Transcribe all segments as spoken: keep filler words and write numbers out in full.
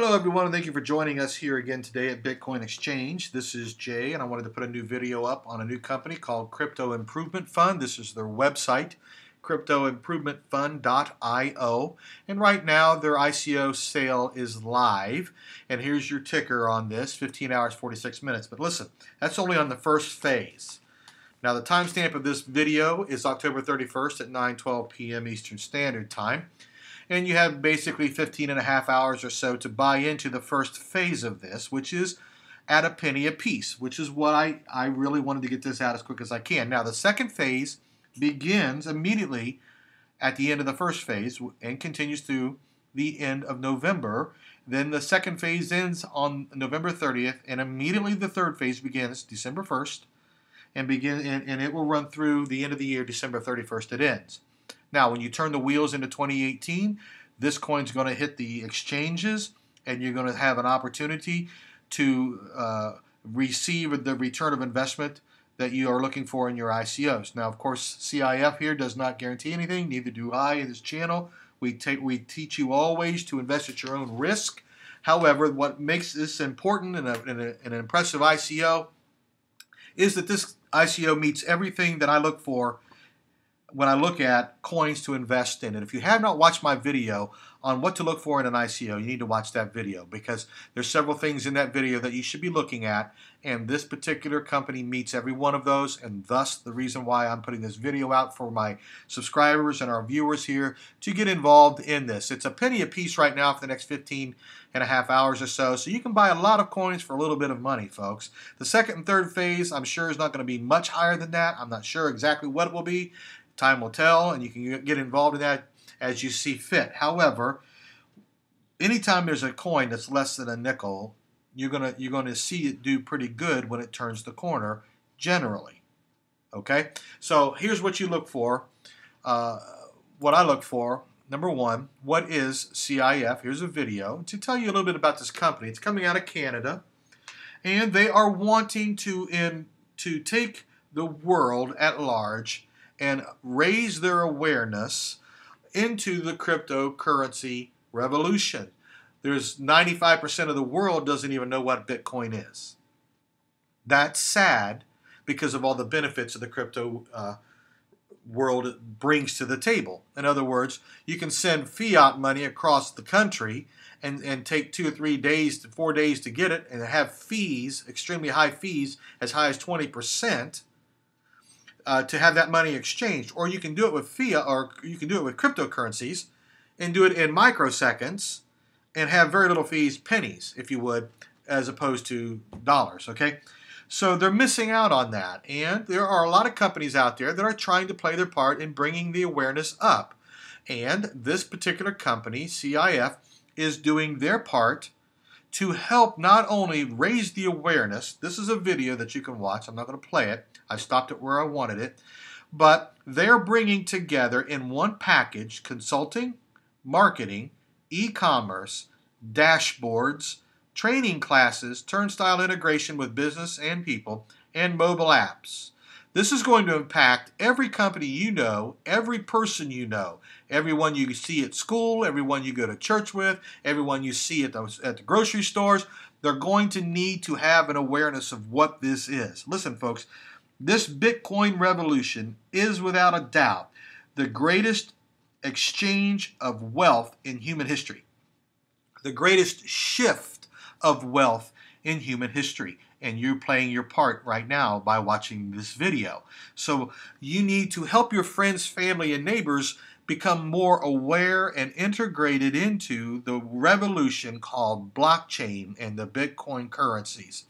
Hello everyone, and thank you for joining us here again today at Bitcoin Exchange. This is Jay, and I wanted to put a new video up on a new company called Crypto Improvement Fund. This is their website, crypto improvement fund dot i o, and right now their I C O sale is live, and here's your ticker on this, fifteen hours forty-six minutes. But listen, that's only on the first phase. Now the timestamp of this video is October thirty-first at nine twelve p m Eastern Standard Time. And you have basically fifteen and a half hours or so to buy into the first phase of this, which is at a penny a piece, which is what I, I really wanted to get this out as quick as I can. Now, the second phase begins immediately at the end of the first phase and continues through the end of November. Then the second phase ends on November thirtieth, and immediately the third phase begins December first, and, begin, and, and it will run through the end of the year, December thirty-first, it ends. Now, when you turn the wheels into twenty eighteen, this coin's going to hit the exchanges, and you're going to have an opportunity to uh, receive the return of investment that you are looking for in your I C Os. Now, of course, C I F here does not guarantee anything, neither do I in this channel. We, take, we teach you always to invest at your own risk. However, what makes this important and an impressive I C O is that this I C O meets everything that I look for when I look at coins to invest in. And if you have not watched my video on what to look for in an I C O, you need to watch that video, because there's several things in that video that you should be looking at, and this particular company meets every one of those, and thus the reason why I'm putting this video out for my subscribers and our viewers here to get involved in this. It's a penny a piece right now for the next fifteen and a half hours or so, so you can buy a lot of coins for a little bit of money, folks. The second and third phase, I'm sure, is not going to be much higher than that. I'm not sure exactly what it will be. Time will tell, and you can get involved in that as you see fit. However, anytime there's a coin that's less than a nickel, you're gonna you're gonna see it do pretty good when it turns the corner, generally. Okay, so here's what you look for. Uh, what I look for: number one, what is C I F? Here's a video to tell you a little bit about this company. It's coming out of Canada, and they are wanting to in to take the world at large and raise their awareness into the cryptocurrency revolution. There's ninety-five percent of the world doesn't even know what Bitcoin is. That's sad, because of all the benefits of the crypto uh, world brings to the table. In other words, you can send fiat money across the country and, and take two or three days, to four days to get it, and have fees, extremely high fees, as high as twenty percent. Uh, to have that money exchanged, or you can do it with fiat, or you can do it with cryptocurrencies and do it in microseconds and have very little fees, pennies if you would, as opposed to dollars, okay? So they're missing out on that, and there are a lot of companies out there that are trying to play their part in bringing the awareness up, and this particular company, C I F, is doing their part to help not only raise the awareness. This is a video that you can watch. I'm not going to play it. I stopped it where I wanted it. But they're bringing together in one package consulting, marketing, e-commerce, dashboards, training classes, turnstile integration with business and people, and mobile apps. This is going to impact every company you know, every person you know, everyone you see at school, everyone you go to church with, everyone you see at the, at the grocery stores. They're going to need to have an awareness of what this is. Listen, folks, this Bitcoin revolution is without a doubt the greatest exchange of wealth in human history, the greatest shift of wealth in human history. And you're playing your part right now by watching this video. So you need to help your friends, family, and neighbors become more aware and integrated into the revolution called blockchain and the Bitcoin currencies.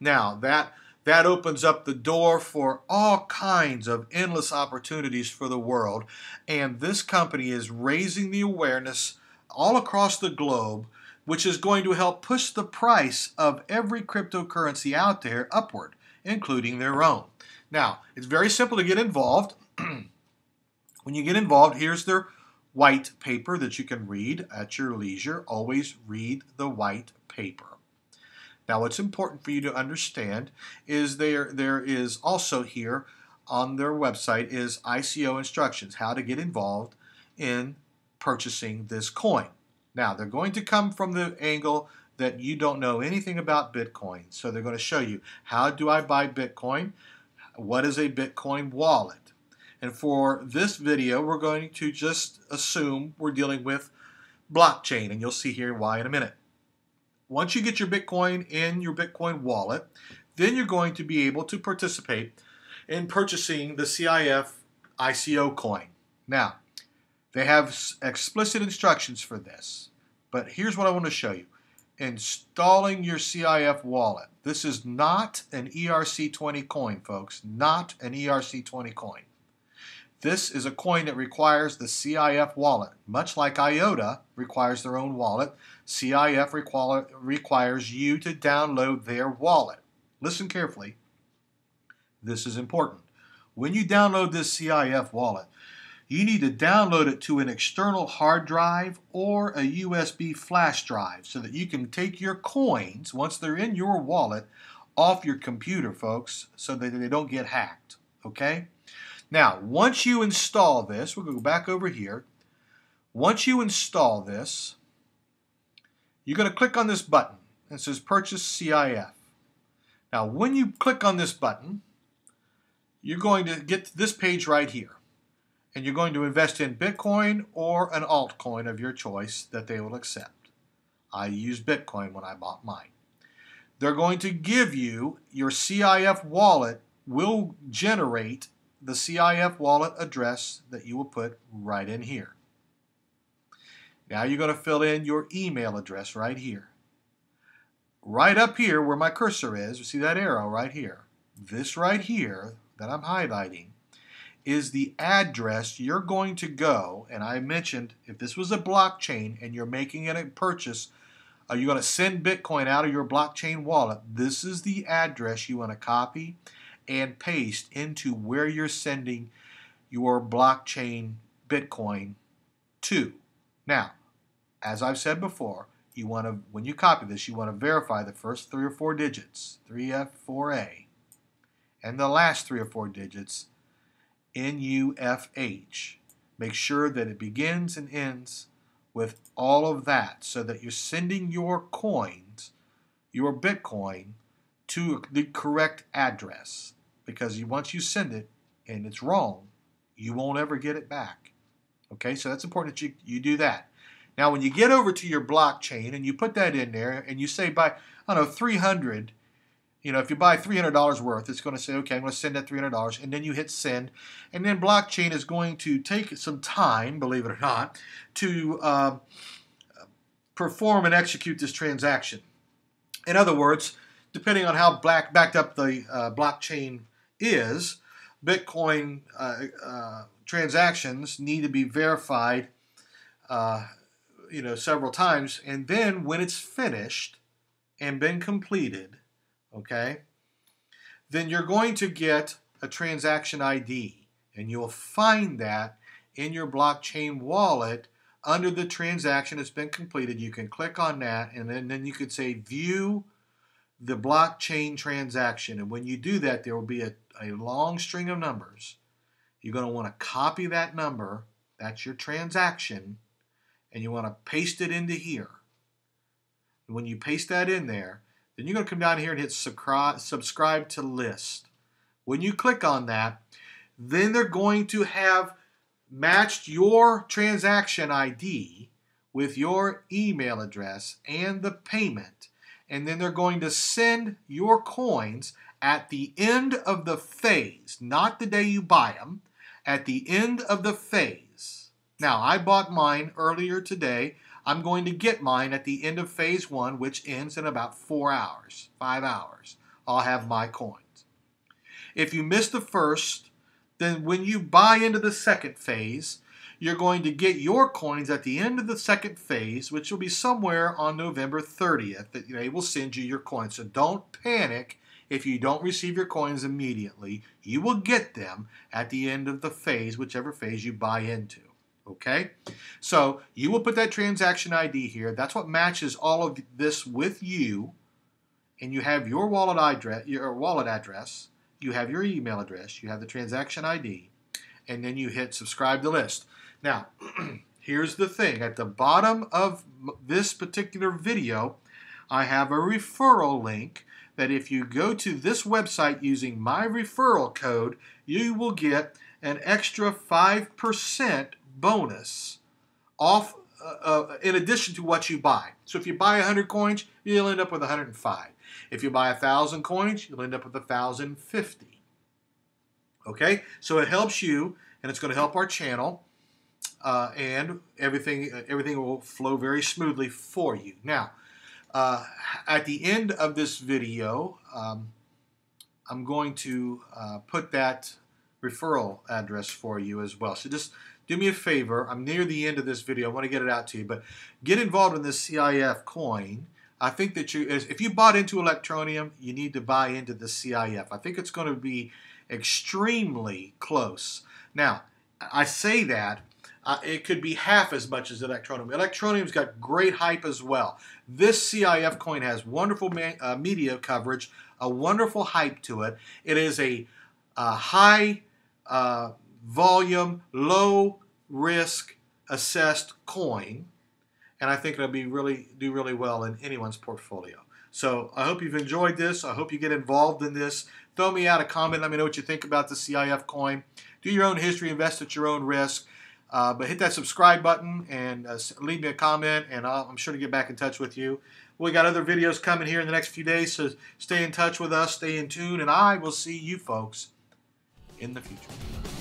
Now, that, that opens up the door for all kinds of endless opportunities for the world. And this company is raising the awareness all across the globe, which is going to help push the price of every cryptocurrency out there upward, including their own. Now, it's very simple to get involved. When you get involved, here's their white paper that you can read at your leisure. Always read the white paper. Now, what's important for you to understand is there, there is also here on their website is I C O instructions, how to get involved in purchasing this coin. Now, they're going to come from the angle that you don't know anything about Bitcoin. So they're going to show you, how do I buy Bitcoin? What is a Bitcoin wallet? And for this video, we're going to just assume we're dealing with blockchain, and you'll see here why in a minute. Once you get your Bitcoin in your Bitcoin wallet, then you're going to be able to participate in purchasing the C I F I C O coin. Now, they have explicit instructions for this, but here's what I want to show you. Installing your C I F wallet. This is not an E R C twenty coin, folks, not an E R C twenty coin. This is a coin that requires the C I F wallet. Much like I O T A requires their own wallet, C I F require, requires you to download their wallet. Listen carefully. This is important. When you download this C I F wallet, you need to download it to an external hard drive or a U S B flash drive so that you can take your coins, once they're in your wallet, off your computer, folks, so that they don't get hacked. Okay? Now, once you install this, we'll go back over here. Once you install this, you're going to click on this button. It says Purchase C I F. Now, when you click on this button, you're going to get to this page right here. And you're going to invest in Bitcoin or an altcoin of your choice that they will accept. I use Bitcoin when I bought mine. They're going to give you your C I F wallet will generate the C I F wallet address that you will put right in here. Now you're going to fill in your email address right here. Right up here where my cursor is, you see that arrow right here. This right here that I'm highlighting is the address you're going to go, and I mentioned if this was a blockchain and you're making a purchase, are you going to send Bitcoin out of your blockchain wallet? This is the address you want to copy and paste into where you're sending your blockchain Bitcoin to. Now, as I've said before, you want to, when you copy this, you want to verify the first three or four digits, three F four A, and the last three or four digits, N U F H. Make sure that it begins and ends with all of that so that you're sending your coins, your Bitcoin, to the correct address, because once you send it and it's wrong, you won't ever get it back. Okay, so that's important that you, you do that. Now, when you get over to your blockchain and you put that in there and you say buy, I don't know, three hundred, you know, if you buy three hundred dollars worth, it's going to say, okay, I'm going to send that three hundred dollars, and then you hit send, and then blockchain is going to take some time, believe it or not, to uh, perform and execute this transaction. In other words, depending on how black, backed up the uh, blockchain is, Bitcoin uh, uh, transactions need to be verified uh, you know, several times. And then when it's finished and been completed, okay, then you're going to get a transaction I D. And you'll find that in your blockchain wallet under the transaction that's been completed. You can click on that, and then, then you could say view the blockchain transaction, and when you do that, there will be a, a long string of numbers. You're going to want to copy that number, that's your transaction, and you want to paste it into here. And when you paste that in there, then you're going to come down here and hit subscribe to list. When you click on that, then they're going to have matched your transaction I D with your email address and the payment. And then they're going to send your coins at the end of the phase, not the day you buy them, at the end of the phase. Now, I bought mine earlier today. I'm going to get mine at the end of phase one, which ends in about four hours, five hours. I'll have my coins. If you miss the first, then when you buy into the second phase, you're going to get your coins at the end of the second phase, which will be somewhere on November thirtieth, that they will send you your coins. So don't panic if you don't receive your coins immediately. You will get them at the end of the phase, whichever phase you buy into. Okay? So you will put that transaction I D here. That's what matches all of this with you. And you have your wallet address, your wallet address, you have your email address, you have the transaction I D, and then you hit subscribe to list. Now, Here's the thing. At the bottom of this particular video, I have a referral link that if you go to this website using my referral code, you will get an extra five percent bonus off uh, uh, in addition to what you buy. So if you buy one hundred coins, you'll end up with one hundred five. If you buy one thousand coins, you'll end up with one thousand fifty. Okay? So it helps you, and it's going to help our channel, uh, and everything, uh, everything will flow very smoothly for you. Now, Uh, at the end of this video, um, I'm going to uh, put that referral address for you as well. So just do me a favor. I'm near the end of this video. I want to get it out to you, but get involved in this C I F coin. I think that you, if you bought into Electroneum, you need to buy into the C I F. I think it's going to be extremely close. Now, I say that. Uh, it could be half as much as Electroneum. Electroneum's got great hype as well. This C I F coin has wonderful man, uh, media coverage, a wonderful hype to it. It is a, a high uh, volume, low risk assessed coin, and I think it'll be really do really well in anyone's portfolio. So I hope you've enjoyed this. I hope you get involved in this. Throw me out a comment. Let me know what you think about the C I F coin. Do your own history. Invest at your own risk. Uh, but hit that subscribe button and uh, leave me a comment, and I'll, I'm sure to get back in touch with you. We got other videos coming here in the next few days, so stay in touch with us, stay in tune, and I will see you folks in the future.